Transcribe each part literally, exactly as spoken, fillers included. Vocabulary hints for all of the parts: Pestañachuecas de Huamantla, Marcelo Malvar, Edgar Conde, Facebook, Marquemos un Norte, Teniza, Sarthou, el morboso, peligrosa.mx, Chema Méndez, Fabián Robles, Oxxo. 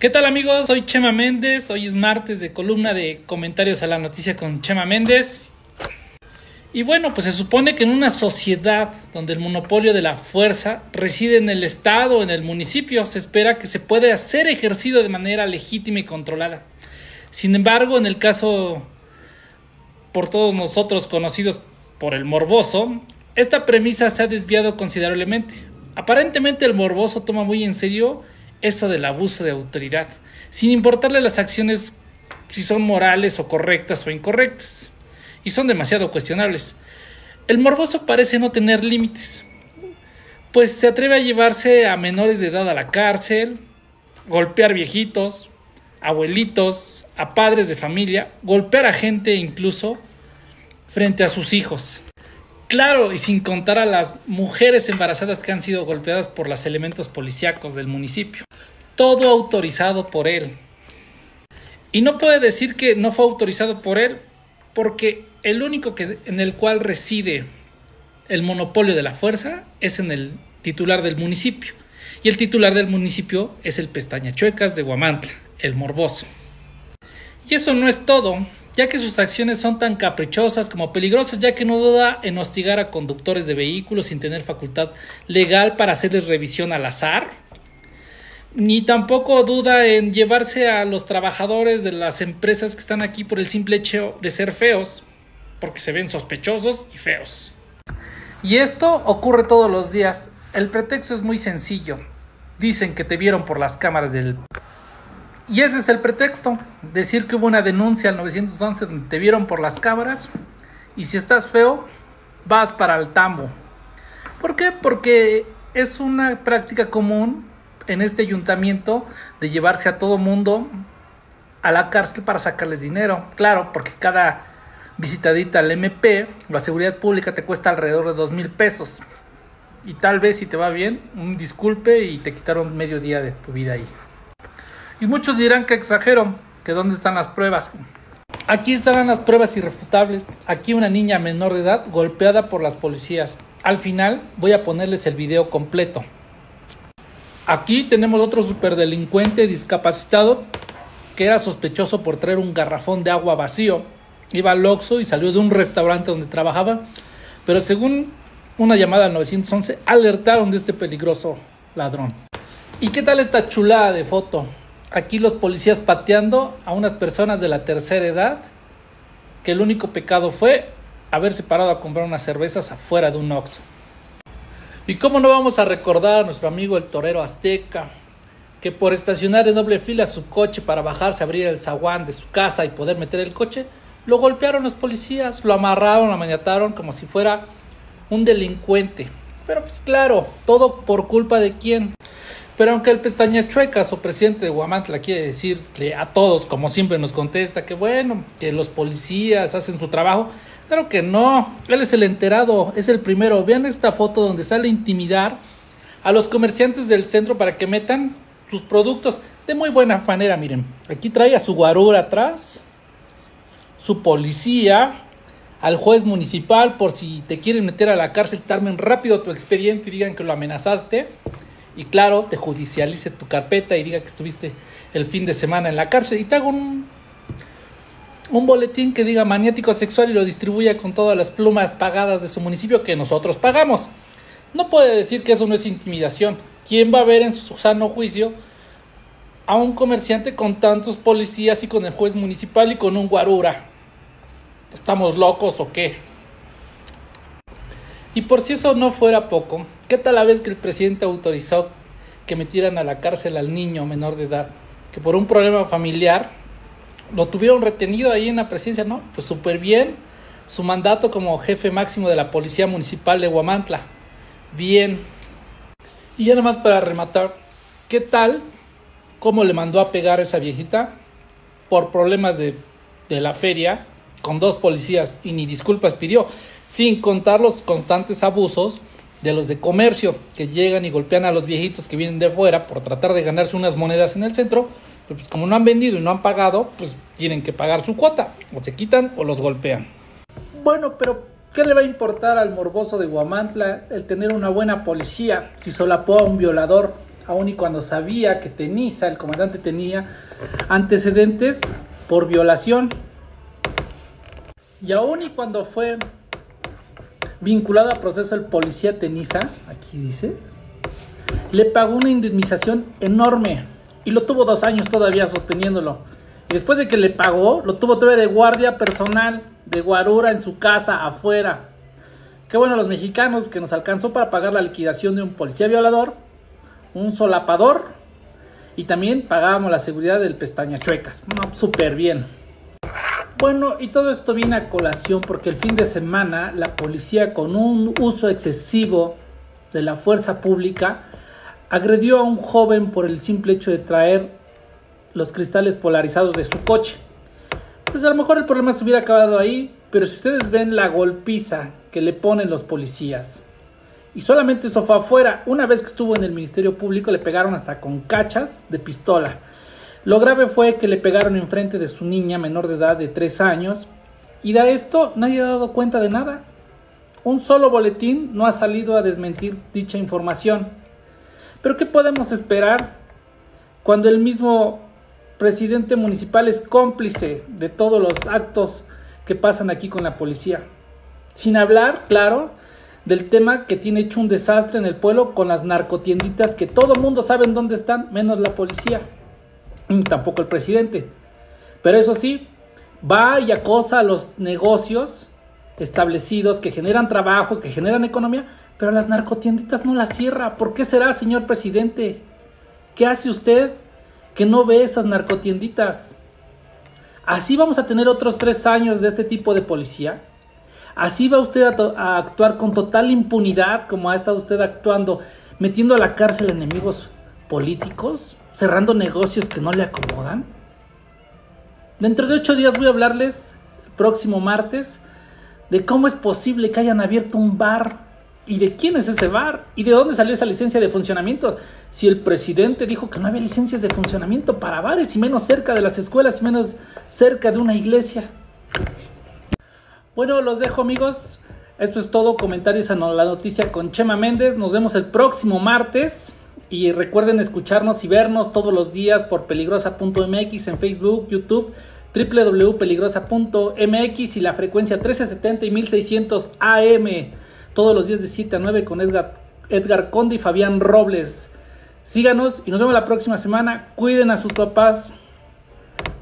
¿Qué tal, amigos? Soy Chema Méndez. Hoy es martes de columna de comentarios a la noticia con Chema Méndez. Y bueno, pues se supone que en una sociedad donde el monopolio de la fuerza reside en el estado o en el municipio, se espera que se pueda ser ejercido de manera legítima y controlada. Sin embargo, en el caso por todos nosotros conocidos por el morboso, esta premisa se ha desviado considerablemente. Aparentemente el morboso toma muy en serio eso del abuso de autoridad, sin importarle las acciones si son morales o correctas o incorrectas, y son demasiado cuestionables. El morboso parece no tener límites, pues se atreve a llevarse a menores de edad a la cárcel, golpear viejitos, abuelitos, a padres de familia, golpear a gente incluso frente a sus hijos. Claro, y sin contar a las mujeres embarazadas que han sido golpeadas por los elementos policíacos del municipio. Todo autorizado por él. Y no puede decir que no fue autorizado por él, porque el único que, en el cual reside el monopolio de la fuerza es en el titular del municipio. Y el titular del municipio es el Pestañachuecas de Huamantla, el morboso. Y eso no es todo, ya que sus acciones son tan caprichosas como peligrosas, ya que no duda en hostigar a conductores de vehículos sin tener facultad legal para hacerles revisión al azar, ni tampoco duda en llevarse a los trabajadores de las empresas que están aquí por el simple hecho de ser feos, porque se ven sospechosos y feos. Y esto ocurre todos los días. El pretexto es muy sencillo: dicen que te vieron por las cámaras del... Y ese es el pretexto, decir que hubo una denuncia al nueve once donde te vieron por las cámaras y si estás feo, vas para el tambo. ¿Por qué? Porque es una práctica común en este ayuntamiento de llevarse a todo mundo a la cárcel para sacarles dinero. Claro, porque cada visitadita al eme pe, la seguridad pública, te cuesta alrededor de dos mil pesos. Y tal vez, si te va bien, un disculpe y te quitaron medio día de tu vida ahí. Y muchos dirán que exagero, que dónde están las pruebas. Aquí estarán las pruebas irrefutables. Aquí una niña menor de edad golpeada por las policías. Al final voy a ponerles el video completo. Aquí tenemos otro superdelincuente discapacitado que era sospechoso por traer un garrafón de agua vacío. Iba al Oxxo y salió de un restaurante donde trabajaba, pero según una llamada al nueve once alertaron de este peligroso ladrón. ¿Y qué tal esta chulada de foto? Aquí los policías pateando a unas personas de la tercera edad que el único pecado fue haberse parado a comprar unas cervezas afuera de un Oxxo. Y cómo no vamos a recordar a nuestro amigo el torero azteca, que por estacionar en doble fila su coche para bajarse a abrir el zaguán de su casa y poder meter el coche, lo golpearon los policías, lo amarraron, lo maniataron como si fuera un delincuente. Pero pues claro, todo por culpa de quién. Pero aunque el Pestañachuecas o presidente de Huamantla quiere decirle a todos, como siempre nos contesta, que bueno, que los policías hacen su trabajo, claro que no, él es el enterado, es el primero. Vean esta foto donde sale a intimidar a los comerciantes del centro para que metan sus productos de muy buena manera. Miren, aquí trae a su guarura atrás, su policía, al juez municipal, por si te quieren meter a la cárcel, tarmen rápido tu expediente y digan que lo amenazaste. Y claro, te judicialice tu carpeta y diga que estuviste el fin de semana en la cárcel. Y te hago un, un boletín que diga maniático sexual y lo distribuya con todas las plumas pagadas de su municipio que nosotros pagamos. No puede decir que eso no es intimidación. ¿Quién va a ver en su sano juicio a un comerciante con tantos policías y con el juez municipal y con un guarura? ¿Estamos locos o qué? Y por si eso no fuera poco, ¿qué tal la vez que el presidente autorizó que metieran a la cárcel al niño menor de edad, que por un problema familiar lo tuvieron retenido ahí en la presidencia? No, pues súper bien su mandato como jefe máximo de la policía municipal de Huamantla. Bien. Y ya nomás para rematar, ¿qué tal cómo le mandó a pegar a esa viejita por problemas de, de la feria con dos policías y ni disculpas pidió, sin contar los constantes abusos de los de comercio que llegan y golpean a los viejitos que vienen de fuera por tratar de ganarse unas monedas en el centro? Pues como no han vendido y no han pagado, pues tienen que pagar su cuota, o te quitan o los golpean. Bueno, pero ¿qué le va a importar al morboso de Huamantla el tener una buena policía si solapó a un violador, aun y cuando sabía que Teniza, el comandante, tenía antecedentes por violación, y aun y cuando fue vinculado a proceso el policía Teniza, aquí dice, le pagó una indemnización enorme y lo tuvo dos años todavía sosteniéndolo. Y después de que le pagó, lo tuvo todavía de guardia personal, de guarura en su casa, afuera. Qué bueno los mexicanos que nos alcanzó para pagar la liquidación de un policía violador, un solapador, y también pagábamos la seguridad del Pestañachuecas. No, súper bien. Bueno, y todo esto viene a colación porque el fin de semana la policía, con un uso excesivo de la fuerza pública, agredió a un joven por el simple hecho de traer los cristales polarizados de su coche. Pues a lo mejor el problema se hubiera acabado ahí, pero si ustedes ven la golpiza que le ponen los policías, y solamente eso fue afuera, una vez que estuvo en el Ministerio Público le pegaron hasta con cachas de pistola. Lo grave fue que le pegaron enfrente de su niña menor de edad de tres años, y de esto nadie ha dado cuenta de nada. Un solo boletín no ha salido a desmentir dicha información. ¿Pero qué podemos esperar cuando el mismo presidente municipal es cómplice de todos los actos que pasan aquí con la policía? Sin hablar, claro, del tema que tiene hecho un desastre en el pueblo con las narcotienditas que todo mundo sabe en dónde están, menos la policía, y tampoco el presidente. Pero eso sí, va y acosa a los negocios establecidos que generan trabajo, que generan economía, pero las narcotienditas no las cierra. ¿Por qué será, señor presidente? ¿Qué hace usted que no ve esas narcotienditas? ¿Así vamos a tener otros tres años de este tipo de policía? ¿Así va usted a, a actuar con total impunidad como ha estado usted actuando, metiendo a la cárcel a enemigos políticos, cerrando negocios que no le acomodan? Dentro de ocho días voy a hablarles, el próximo martes, de cómo es posible que hayan abierto un bar. ¿Y de quién es ese bar? ¿Y de dónde salió esa licencia de funcionamiento? Si el presidente dijo que no había licencias de funcionamiento para bares, y menos cerca de las escuelas, y menos cerca de una iglesia. Bueno, los dejo, amigos. Esto es todo. Comentarios a la noticia con Chema Méndez. Nos vemos el próximo martes. Y recuerden escucharnos y vernos todos los días por peligrosa punto m x en Facebook, YouTube, w w w punto peligrosa punto m x y la frecuencia mil trescientos setenta y mil seiscientos A M. Todos los días de siete a nueve con Edgar, Edgar Conde y Fabián Robles. Síganos y nos vemos la próxima semana. Cuiden a sus papás,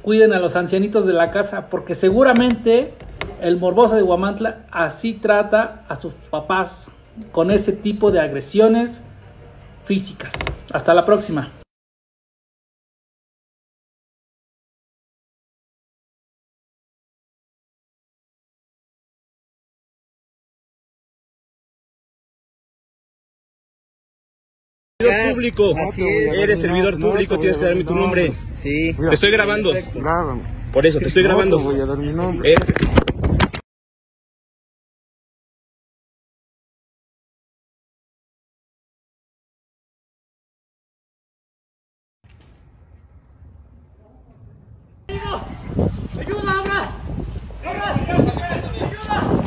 cuiden a los ancianitos de la casa, porque seguramente el morboso de Huamantla así trata a sus papás, con ese tipo de agresiones físicas. Hasta la próxima. Público, es, eres no, servidor no, público, no, tienes que darme tu nombre. nombre. Sí. Te estoy grabando. Grábame. Por eso, te estoy no, grabando. Voy a dar mi nombre. Eres... ¡Ayuda! ¡Ayuda! ¡Ayuda! ¡Ayuda!